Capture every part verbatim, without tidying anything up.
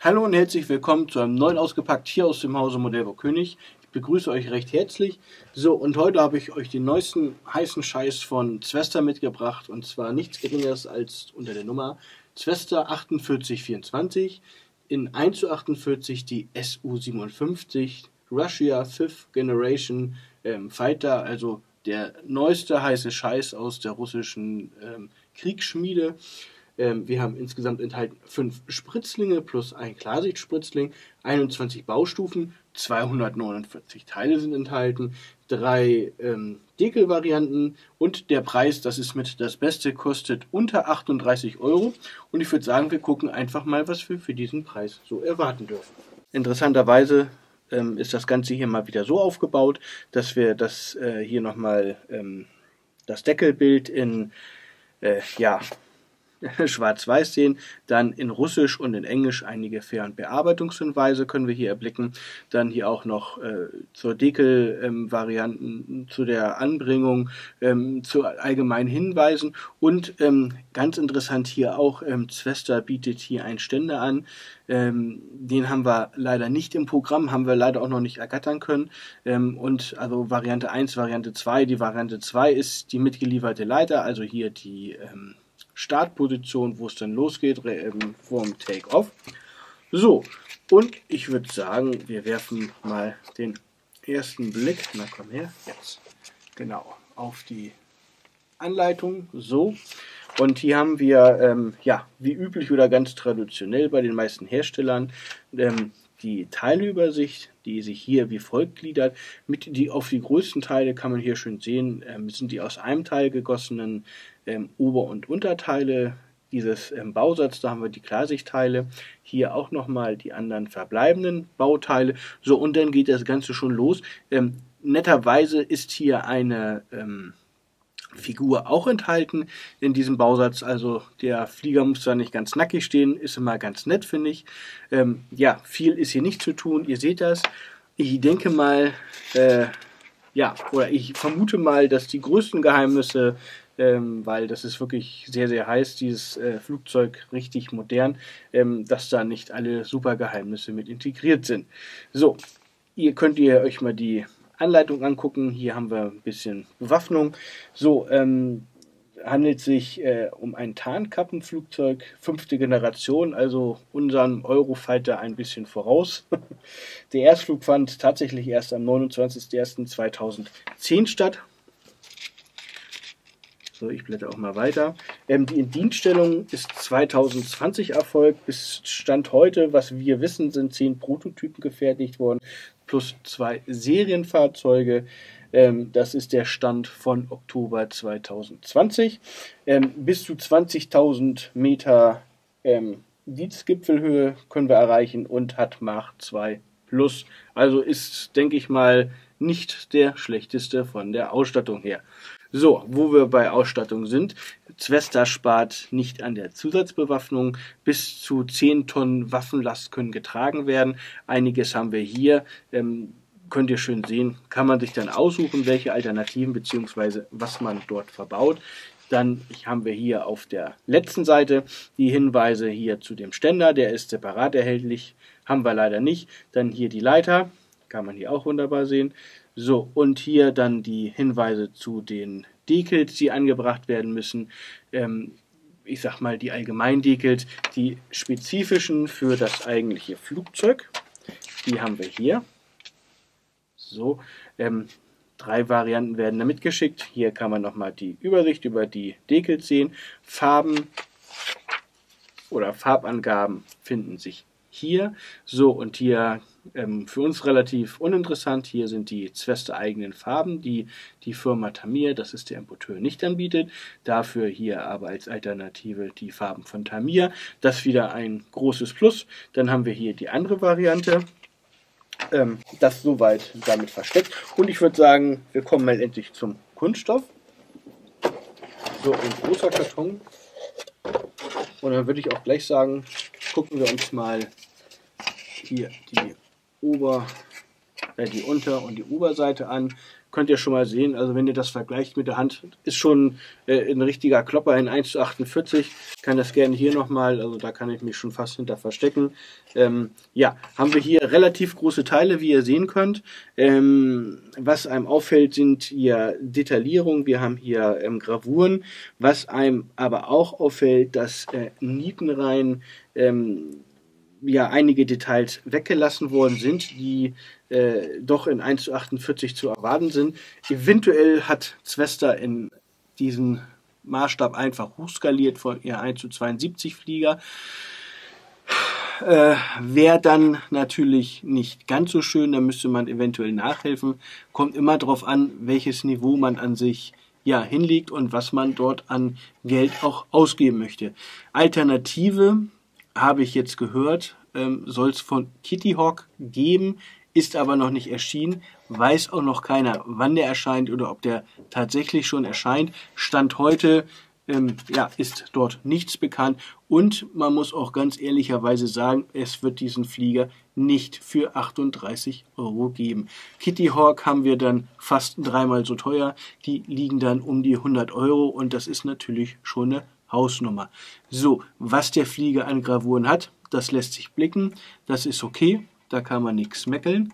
Hallo und herzlich willkommen zu einem neuen Ausgepackt hier aus dem Hause Modellbau-Koenig. Ich begrüße euch recht herzlich. So, und heute habe ich euch den neuesten heißen Scheiß von Zvezda mitgebracht. Und zwar nichts geringeres als unter der Nummer Zvezda achtundvierzig vierundzwanzig in eins zu achtundvierzig die S U siebenundfünfzig Russia Fifth Generation ähm, Fighter. Also der neueste heiße Scheiß aus der russischen ähm, Kriegsschmiede. Wir haben insgesamt enthalten fünf Spritzlinge plus ein Klarsicht-Spritzling, einundzwanzig Baustufen, zweihundertneunundvierzig Teile sind enthalten, drei ähm, Deckelvarianten und der Preis, das ist mit das Beste, kostet unter achtunddreißig Euro. Und ich würde sagen, wir gucken einfach mal, was wir für diesen Preis so erwarten dürfen. Interessanterweise ähm, ist das Ganze hier mal wieder so aufgebaut, dass wir das äh, hier nochmal, ähm, das Deckelbild in, äh, ja... schwarz-weiß sehen, dann in Russisch und in Englisch einige Fähr- und Bearbeitungshinweise können wir hier erblicken, dann hier auch noch äh, zur Dekel-Varianten, ähm, zu der Anbringung, ähm, zu allgemeinen Hinweisen und ähm, ganz interessant hier auch, ähm, Zvezda bietet hier einen Ständer an, ähm, den haben wir leider nicht im Programm, haben wir leider auch noch nicht ergattern können ähm, und also Variante eins, Variante zwei, die Variante zwei ist die mitgelieferte Leiter, also hier die ähm, Startposition, wo es dann losgeht, ähm, vorm Take-Off. So, und ich würde sagen, wir werfen mal den ersten Blick, na komm her, jetzt, genau, auf die Anleitung, so. Und hier haben wir, ähm, ja, wie üblich oder ganz traditionell bei den meisten Herstellern, ähm, die Teilübersicht, die sich hier wie folgt gliedert. Mit die, auf die größten Teile kann man hier schön sehen, ähm, sind die aus einem Teil gegossenen ähm, Ober- und Unterteile. Dieses ähm, Bausatz, da haben wir die Klarsichtteile, hier auch nochmal die anderen verbleibenden Bauteile. So, und dann geht das Ganze schon los. Ähm, netterweise ist hier eine... Ähm, Figur auch enthalten in diesem Bausatz, also der Flieger muss da nicht ganz nackig stehen, ist immer ganz nett, finde ich. Ähm, ja, viel ist hier nicht zu tun, ihr seht das. Ich denke mal, äh, ja, oder ich vermute mal, dass die größten Geheimnisse, ähm, weil das ist wirklich sehr, sehr heiß, dieses äh, Flugzeug richtig modern, ähm, dass da nicht alle super Geheimnisse mit integriert sind. So, ihr könnt ihr euch mal die Anleitung angucken. Hier haben wir ein bisschen Bewaffnung. So, ähm, handelt sich äh, um ein Tarnkappenflugzeug, fünfte Generation, also unserem Eurofighter ein bisschen voraus. Der Erstflug fand tatsächlich erst am neunundzwanzigsten ersten zweitausendzehn statt. So, ich blätter auch mal weiter. Ähm, die Indienststellung ist zweitausendzwanzig erfolgt. Bis Stand heute, was wir wissen, sind zehn Prototypen gefertigt worden, plus zwei Serienfahrzeuge. Ähm, das ist der Stand von Oktober zweitausendzwanzig. Ähm, bis zu zwanzigtausend Meter ähm, Dienstgipfelhöhe können wir erreichen und hat Mach zwei plus. Also ist, denke ich mal, nicht der schlechteste von der Ausstattung her. So, wo wir bei Ausstattung sind, Zvezda spart nicht an der Zusatzbewaffnung, bis zu zehn Tonnen Waffenlast können getragen werden, einiges haben wir hier, ähm, könnt ihr schön sehen, kann man sich dann aussuchen, welche Alternativen bzw. was man dort verbaut. Dann haben wir hier auf der letzten Seite die Hinweise hier zu dem Ständer, der ist separat erhältlich, haben wir leider nicht, dann hier die Leiter, kann man hier auch wunderbar sehen. So, und hier dann die Hinweise zu den Dekels, die angebracht werden müssen. Ähm, ich sag mal, die Allgemeindekels, die spezifischen für das eigentliche Flugzeug. Die haben wir hier. So, ähm, drei Varianten werden da mitgeschickt. Hier kann man nochmal die Übersicht über die Dekels sehen. Farben oder Farbangaben finden sich hier. So, und hier... Ähm, für uns relativ uninteressant, hier sind die Zvezda eigenen Farben, die die Firma Tamiya, das ist der Importeur, nicht anbietet. Dafür hier aber als Alternative die Farben von Tamiya. Das wieder ein großes Plus. Dann haben wir hier die andere Variante. Ähm, das soweit damit versteckt. Und ich würde sagen, wir kommen mal endlich zum Kunststoff. So, ein großer Karton. Und dann würde ich auch gleich sagen, gucken wir uns mal hier die Ober- die Unter- und die Oberseite an. Könnt ihr schon mal sehen, also wenn ihr das vergleicht mit der Hand, ist schon äh, ein richtiger Klopper in eins zu achtundvierzig. Ich kann das gerne hier nochmal, also da kann ich mich schon fast hinter verstecken. Ähm, ja, haben wir hier relativ große Teile, wie ihr sehen könnt. Ähm, was einem auffällt, sind hier Detaillierungen, wir haben hier ähm, Gravuren. Was einem aber auch auffällt, dass äh, Nietenreihen, ähm, ja, einige Details weggelassen worden sind, die äh, doch in eins zu achtundvierzig zu erwarten sind. Eventuell hat Zvezda in diesen Maßstab einfach hochskaliert von ihr eins zu zweiundsiebzig Flieger. Äh, Wäre dann natürlich nicht ganz so schön, da müsste man eventuell nachhelfen. Kommt immer darauf an, welches Niveau man an sich ja, hinlegt und was man dort an Geld auch ausgeben möchte. Alternative habe ich jetzt gehört, ähm, soll es von Kitty Hawk geben, ist aber noch nicht erschienen, weiß auch noch keiner, wann der erscheint oder ob der tatsächlich schon erscheint. Stand heute ähm, ja, ist dort nichts bekannt und man muss auch ganz ehrlicherweise sagen, es wird diesen Flieger nicht für achtunddreißig Euro geben. Kitty Hawk haben wir dann fast dreimal so teuer, die liegen dann um die hundert Euro und das ist natürlich schon eine Hausnummer. So, was der Flieger an Gravuren hat, das lässt sich blicken. Das ist okay, da kann man nichts meckeln.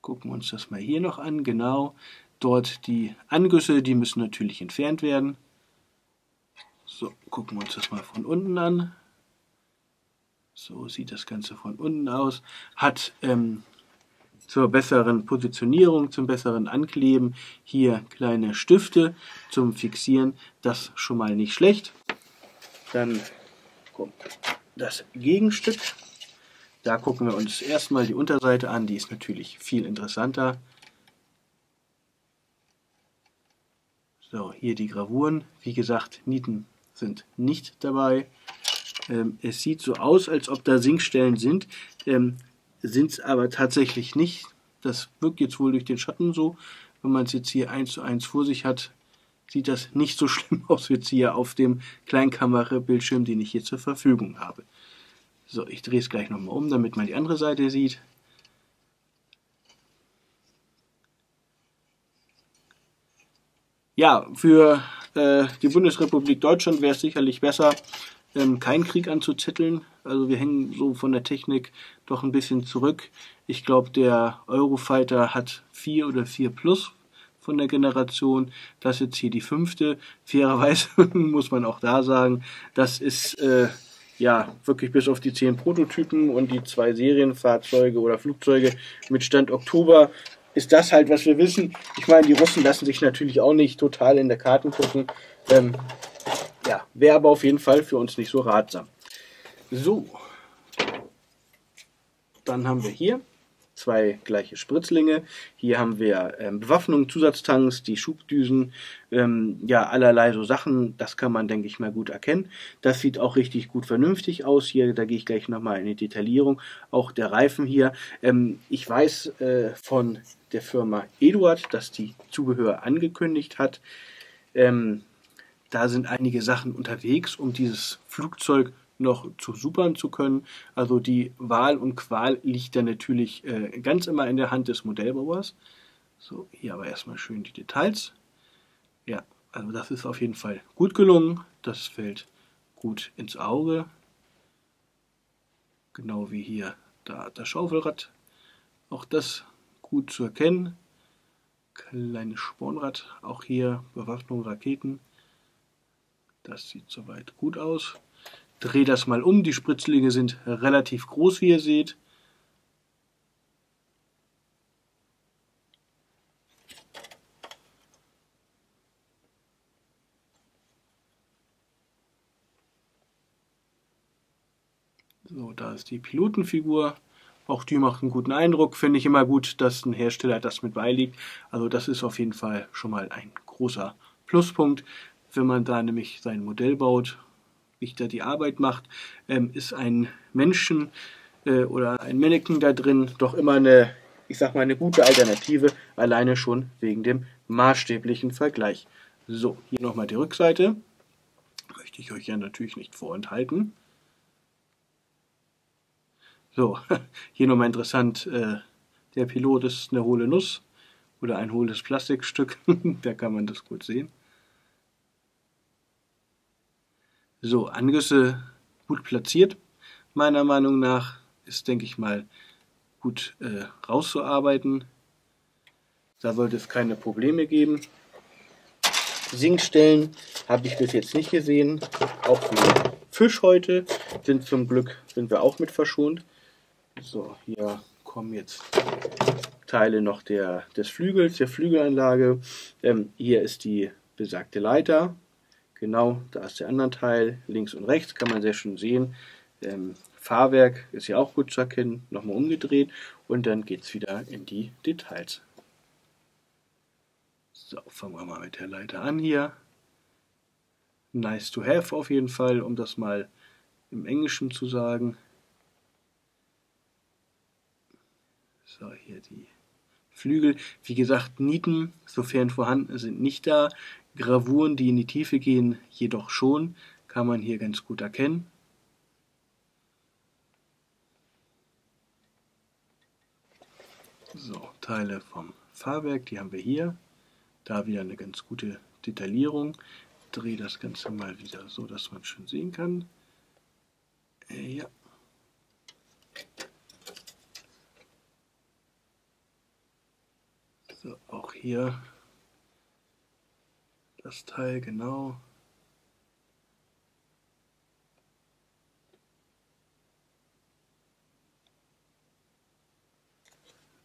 Gucken wir uns das mal hier noch an. Genau, dort die Angüsse, die müssen natürlich entfernt werden. So, gucken wir uns das mal von unten an. So sieht das Ganze von unten aus. Hat ähm, zur besseren Positionierung, zum besseren Ankleben hier kleine Stifte zum Fixieren, das schon mal nicht schlecht. Dann kommt das Gegenstück. Da gucken wir uns erstmal die Unterseite an, die ist natürlich viel interessanter. So, hier die Gravuren. Wie gesagt, Nieten sind nicht dabei. Ähm, es sieht so aus, als ob da Sinkstellen sind. Ähm, sind es aber tatsächlich nicht. Das wirkt jetzt wohl durch den Schatten so. Wenn man es jetzt hier eins zu eins vor sich hat, sieht das nicht so schlimm aus, wie jetzt hier auf dem Kleinkamera-Bildschirm, den ich hier zur Verfügung habe. So, ich drehe es gleich nochmal um, damit man die andere Seite sieht. Ja, für äh, die Bundesrepublik Deutschland wäre es sicherlich besser, Ähm, keinen Krieg anzuzetteln, also wir hängen so von der Technik doch ein bisschen zurück. Ich glaube, der Eurofighter hat vier oder vier plus von der Generation, das ist jetzt hier die fünfte. Fairerweise muss man auch da sagen, das ist äh, ja wirklich bis auf die zehn Prototypen und die zwei Serienfahrzeuge oder Flugzeuge mit Stand Oktober ist das halt, was wir wissen. Ich meine, die Russen lassen sich natürlich auch nicht total in der Karten gucken. Ähm, Ja, wäre aber auf jeden Fall für uns nicht so ratsam. So, dann haben wir hier zwei gleiche Spritzlinge. Hier haben wir ähm, Bewaffnung, Zusatztanks, die Schubdüsen, ähm, ja allerlei so Sachen. Das kann man, denke ich mal, gut erkennen. Das sieht auch richtig gut vernünftig aus. Hier, da gehe ich gleich nochmal in die Detaillierung. Auch der Reifen hier. Ähm, ich weiß äh, von der Firma Eduard, dass die Zubehör angekündigt hat. Ähm, Da sind einige Sachen unterwegs, um dieses Flugzeug noch zu supern zu können. Also die Wahl und Qual liegt dann natürlich äh, ganz immer in der Hand des Modellbauers. So, hier aber erstmal schön die Details. Ja, also das ist auf jeden Fall gut gelungen. Das fällt gut ins Auge. Genau wie hier da das Schaufelrad. Auch das gut zu erkennen. Kleines Spornrad, auch hier Bewaffnung, Raketen. Das sieht soweit gut aus. Dreh das mal um. Die Spritzlinge sind relativ groß, wie ihr seht. So, da ist die Pilotenfigur. Auch die macht einen guten Eindruck. Finde ich immer gut, dass ein Hersteller das mit beilegt. Also das ist auf jeden Fall schon mal ein großer Pluspunkt. Wenn man da nämlich sein Modell baut, wie da die Arbeit macht, ähm, ist ein Menschen äh, oder ein Mannequin da drin doch immer eine, ich sag mal, eine gute Alternative, alleine schon wegen dem maßstäblichen Vergleich. So, hier nochmal die Rückseite. Möchte ich euch ja natürlich nicht vorenthalten. So, hier nochmal interessant, äh, Der Pilot ist eine hohle Nuss oder ein hohles Plastikstück. Da kann man das gut sehen. So, Angüsse gut platziert. Meiner Meinung nach ist, denke ich mal, gut äh, rauszuarbeiten. Da sollte es keine Probleme geben. Sinkstellen habe ich bis jetzt nicht gesehen. Auch für Fisch heute sind zum Glück sind wir auch mit verschont. So, hier kommen jetzt Teile noch der, des Flügels, der Flügelanlage. Ähm, hier ist die besagte Leiter. Genau, da ist der andere Teil. Links und rechts kann man sehr schön sehen. Ähm, Fahrwerk ist ja auch gut zu erkennen. Nochmal umgedreht und dann geht es wieder in die Details. So, fangen wir mal mit der Leiter an hier. Nice to have auf jeden Fall, um das mal im Englischen zu sagen. So, hier die Flügel. Wie gesagt, Nieten, sofern vorhanden, sind nicht da. Gravuren, die in die Tiefe gehen, jedoch schon, kann man hier ganz gut erkennen. So, Teile vom Fahrwerk, die haben wir hier. Da wieder eine ganz gute Detaillierung. Ich drehe das Ganze mal wieder so, dass man schön sehen kann. Ja. So, auch hier das Teil, genau.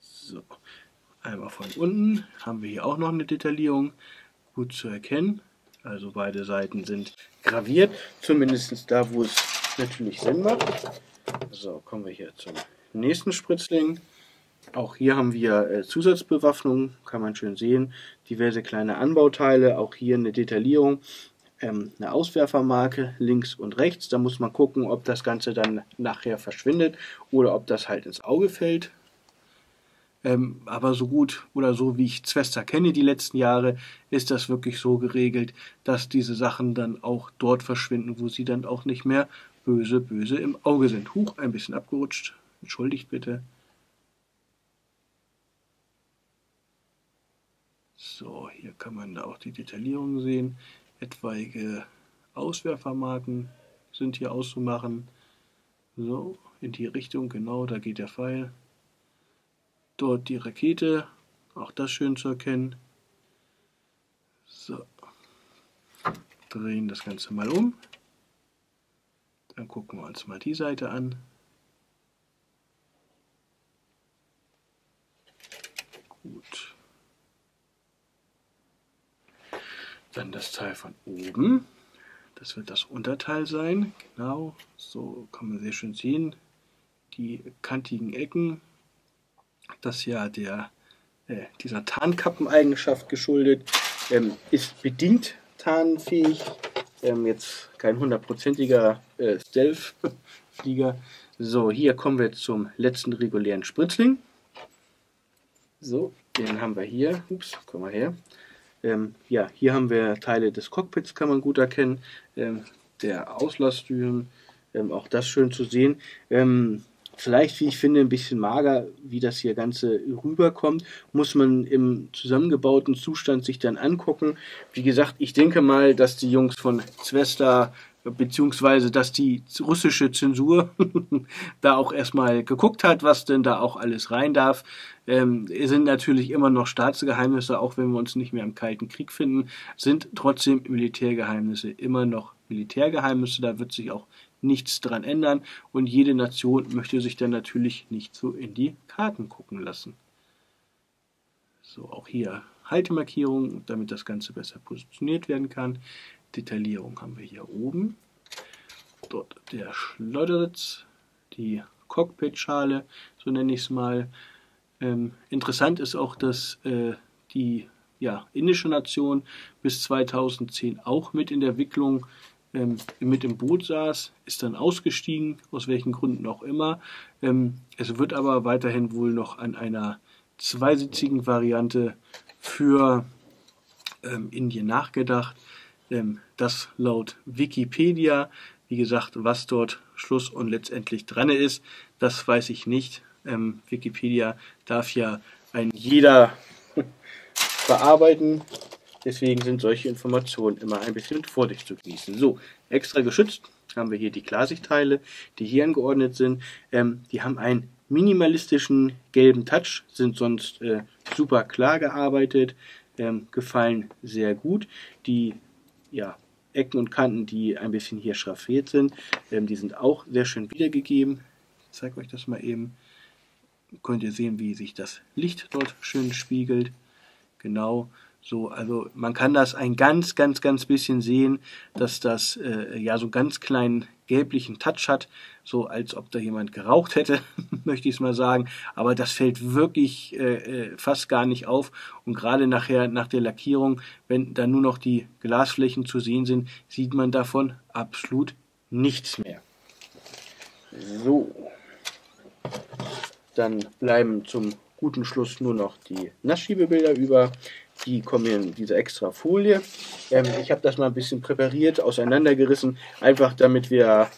So. Einmal von unten haben wir hier auch noch eine Detaillierung, gut zu erkennen. Also beide Seiten sind graviert, zumindest da, wo es natürlich Sinn macht. So, kommen wir hier zum nächsten Spritzling. Auch hier haben wir Zusatzbewaffnung, kann man schön sehen. Diverse kleine Anbauteile, auch hier eine Detaillierung. Eine Auswerfermarke links und rechts. Da muss man gucken, ob das Ganze dann nachher verschwindet oder ob das halt ins Auge fällt. Ähm, aber so gut oder so, wie ich Zvezda kenne die letzten Jahre, ist das wirklich so geregelt, dass diese Sachen dann auch dort verschwinden, wo sie dann auch nicht mehr böse, böse im Auge sind. Huch, ein bisschen abgerutscht. Entschuldigt bitte. So, hier kann man da auch die Detaillierung sehen. Etwaige Auswerfermarken sind hier auszumachen. So, in die Richtung, genau, da geht der Pfeil. Dort die Rakete, auch das schön zu erkennen. So, drehen das Ganze mal um. Dann gucken wir uns mal die Seite an. Gut. Dann das Teil von oben. Das wird das Unterteil sein. Genau, so kann man sehr schön sehen. Die kantigen Ecken. Das ist ja der, äh, dieser Tarnkappeneigenschaft geschuldet, ähm, ist bedingt tarnfähig, ähm, jetzt kein hundertprozentiger äh, Stealth-Flieger. So, hier kommen wir zum letzten regulären Spritzling. So, den haben wir hier, ups, komm mal her. Ähm, ja, hier haben wir Teile des Cockpits, kann man gut erkennen, ähm, der Auslassdüsen, ähm, auch das schön zu sehen. Ähm, Vielleicht, wie ich finde, ein bisschen mager, wie das hier Ganze rüberkommt, muss man im zusammengebauten Zustand sich dann angucken. Wie gesagt, ich denke mal, dass die Jungs von Zvezda, beziehungsweise dass die russische Zensur da auch erstmal geguckt hat, was denn da auch alles rein darf. Ähm, sind natürlich immer noch Staatsgeheimnisse, auch wenn wir uns nicht mehr im Kalten Krieg finden, sind trotzdem Militärgeheimnisse immer noch Militärgeheimnisse. Da wird sich auch nichts dran ändern und jede Nation möchte sich dann natürlich nicht so in die Karten gucken lassen. So, auch hier Haltemarkierungen, damit das Ganze besser positioniert werden kann. Detaillierung haben wir hier oben. Dort der Schleudersitz, die Cockpitschale, so nenne ich es mal. Ähm, interessant ist auch, dass äh, die ja, indische Nation bis zweitausendzehn auch mit in der Entwicklung Ähm, mit im Boot saß, ist dann ausgestiegen, aus welchen Gründen auch immer. Ähm, es wird aber weiterhin wohl noch an einer zweisitzigen Variante für ähm, Indien nachgedacht. Ähm, das laut Wikipedia. Wie gesagt, was dort Schluss und letztendlich dran ist, das weiß ich nicht. ähm, Wikipedia darf ja ein jeder bearbeiten. Deswegen sind solche Informationen immer ein bisschen mit Vorsicht zu genießen. So, extra geschützt haben wir hier die Klarsichtteile, die hier angeordnet sind. Ähm, die haben einen minimalistischen gelben Touch, sind sonst äh, super klar gearbeitet, ähm, gefallen sehr gut. Die ja, Ecken und Kanten, die ein bisschen hier schraffiert sind, ähm, die sind auch sehr schön wiedergegeben. Ich zeige euch das mal eben. Könnt ihr sehen, wie sich das Licht dort schön spiegelt. Genau. So, also man kann das ein ganz, ganz, ganz bisschen sehen, dass das äh, ja so einen ganz kleinen gelblichen Touch hat, so als ob da jemand geraucht hätte, möchte ich es mal sagen, aber das fällt wirklich äh, fast gar nicht auf und gerade nachher nach der Lackierung, wenn dann nur noch die Glasflächen zu sehen sind, sieht man davon absolut nichts mehr. So, dann bleiben zum guten Schluss nur noch die Nasschiebebilder über. Die kommen hier in dieser extra Folie. Ähm, ich habe das mal ein bisschen präpariert, auseinandergerissen, einfach damit wir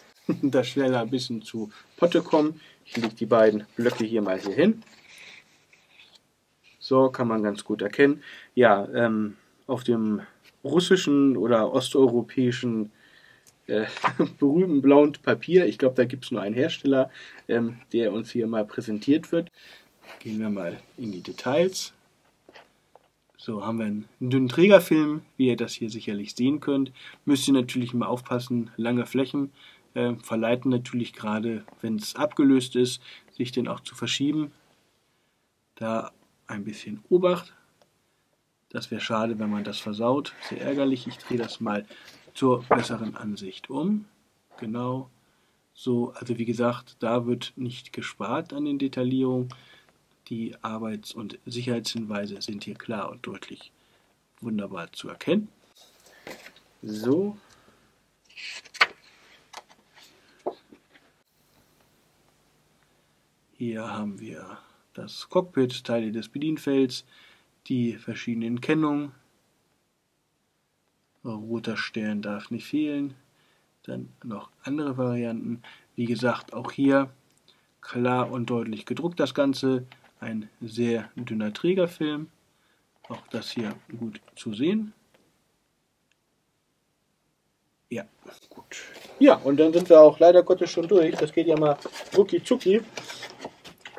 da schneller ein bisschen zu Potte kommen. Ich lege die beiden Blöcke hier mal hier hin. So, kann man ganz gut erkennen. Ja, ähm, auf dem russischen oder osteuropäischen äh, berühmten blauen Papier, ich glaube, da gibt es nur einen Hersteller, ähm, der uns hier mal präsentiert wird. Gehen wir mal in die Details. So, haben wir einen dünnen Trägerfilm, wie ihr das hier sicherlich sehen könnt. Müsst ihr natürlich mal aufpassen, lange Flächen äh, verleiten natürlich gerade, wenn es abgelöst ist, sich den auch zu verschieben. Da ein bisschen Obacht. Das wäre schade, wenn man das versaut. Sehr ärgerlich. Ich drehe das mal zur besseren Ansicht um. Genau. So, also wie gesagt, da wird nicht gespart an den Detaillierungen. Die Arbeits- und Sicherheitshinweise sind hier klar und deutlich wunderbar zu erkennen. So. Hier haben wir das Cockpit, Teile des Bedienfelds, die verschiedenen Kennungen. Roter Stern darf nicht fehlen. Dann noch andere Varianten. Wie gesagt, auch hier klar und deutlich gedruckt das Ganze. Ein sehr dünner Trägerfilm, auch das hier gut zu sehen. Ja, gut. Ja, und dann sind wir auch leider Gottes schon durch. Das geht ja mal rucki zucki.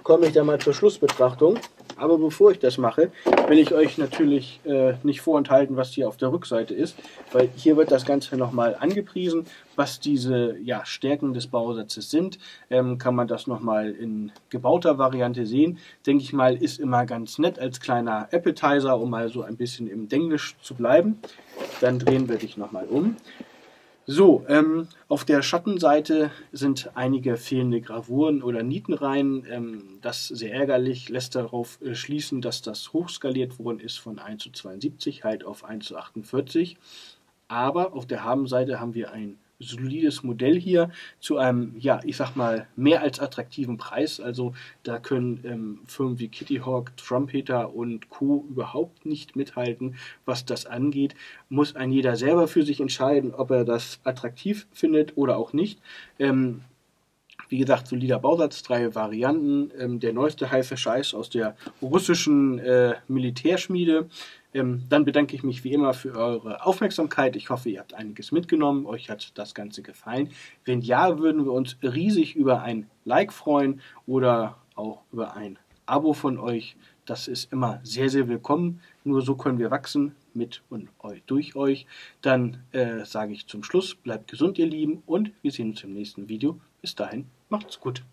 Komme ich dann mal zur Schlussbetrachtung. Aber bevor ich das mache, will ich euch natürlich äh, nicht vorenthalten, was hier auf der Rückseite ist, weil hier wird das Ganze nochmal angepriesen, was diese ja, Stärken des Bausatzes sind. Ähm, kann man das nochmal in gebauter Variante sehen. Denke ich mal, ist immer ganz nett als kleiner Appetizer, um mal so ein bisschen im Denglisch zu bleiben. Dann drehen wir dich nochmal um. So, ähm, auf der Schattenseite sind einige fehlende Gravuren oder Nietenreihen. Ähm, das ist sehr ärgerlich, lässt darauf äh, schließen, dass das hochskaliert worden ist von eins zu zweiundsiebzig halt auf eins zu achtundvierzig. Aber auf der Habenseite haben wir ein solides Modell hier zu einem, ja, ich sag mal, mehr als attraktiven Preis. Also da können ähm, Firmen wie Kitty Hawk, Trumpeter und Co. überhaupt nicht mithalten, was das angeht. Muss ein jeder selber für sich entscheiden, ob er das attraktiv findet oder auch nicht. Ähm, Wie gesagt, solider Bausatz, drei Varianten. Ähm, der neueste heiße Scheiß aus der russischen äh, Militärschmiede. Ähm, dann bedanke ich mich wie immer für eure Aufmerksamkeit. Ich hoffe, ihr habt einiges mitgenommen. Euch hat das Ganze gefallen. Wenn ja, würden wir uns riesig über ein Like freuen oder auch über ein Abo von euch. Das ist immer sehr, sehr willkommen. Nur so können wir wachsen, mit und eu durch euch. Dann äh, sage ich zum Schluss, bleibt gesund, ihr Lieben, und wir sehen uns im nächsten Video. Bis dahin, macht's gut.